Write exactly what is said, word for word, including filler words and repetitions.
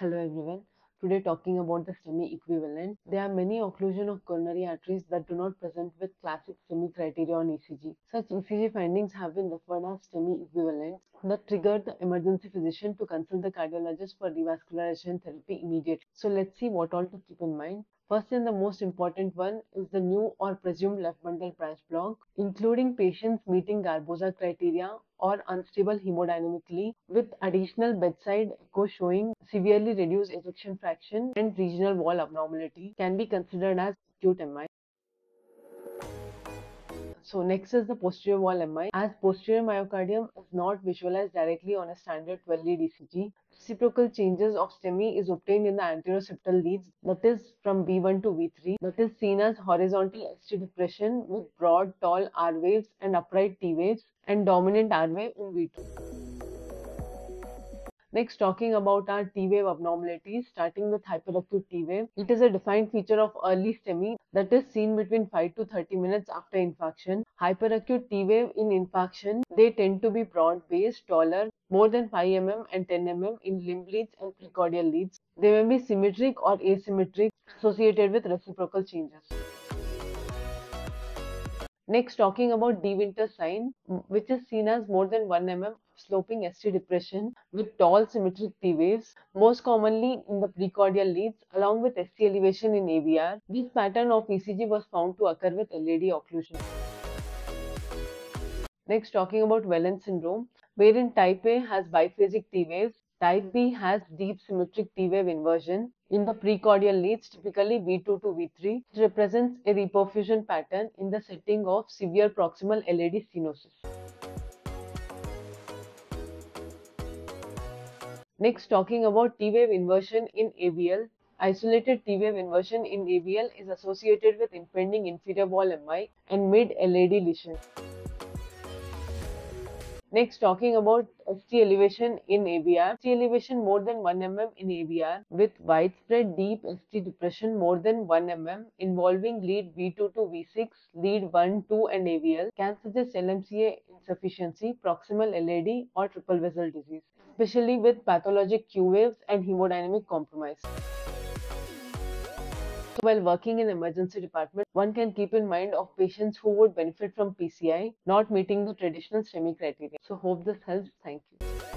Hello everyone, today talking about the STEMI equivalent. There are many occlusion of coronary arteries that do not present with classic STEMI criteria on E C G. Such E C G findings have been referred as STEMI equivalents that trigger the emergency physician to consult the cardiologist for revascularization therapy immediately. So let's see what all to keep in mind. First and the most important one is the new or presumed left bundle branch block, including patients meeting Sgarbossa criteria or unstable hemodynamically, with additional bedside echo showing severely reduced ejection fraction and regional wall abnormality, can be considered as acute M I. So next is the posterior wall M I. As posterior myocardium is not visualized directly on a standard twelve lead E C G, reciprocal changes of STEMI is obtained in the anteroseptal leads, that is from V one to V three, that is seen as horizontal S T depression with broad, tall R waves and upright T waves and dominant R wave in V two. Next, talking about our T wave abnormalities, starting with hyperacute T wave. It is a defined feature of early STEMI that is seen between five to thirty minutes after infarction. Hyperacute T wave in infarction, they tend to be broad-based, taller, more than five millimeters and ten millimeters in limb leads and precordial leads. They may be symmetric or asymmetric, associated with reciprocal changes. Next, talking about De Winter sign, which is seen as more than one millimeter sloping S T depression with tall symmetric T waves, most commonly in the precordial leads, along with S T elevation in A V R. This pattern of E C G was found to occur with L A D occlusion. Next, talking about Wellens syndrome, wherein type A has biphasic T waves, type B has deep symmetric T wave inversion. In the precordial leads, typically V two to V three, it represents a reperfusion pattern in the setting of severe proximal L A D stenosis. Next, talking about T wave inversion in A V L. Isolated T wave inversion in A V L is associated with impending inferior wall M I and mid-L A D lesion. Next, talking about S T elevation in A V R. S T elevation more than one millimeter in A V R with widespread deep S T depression more than one millimeter involving lead V two to V six, lead one, two and A V L can suggest L M C A insufficiency, proximal L A D or triple vessel disease, especially with pathologic Q waves and hemodynamic compromise. So while working in emergency department, one can keep in mind of patients who would benefit from P C I not meeting the traditional STEMI criteria. So hope this helps. Thank you.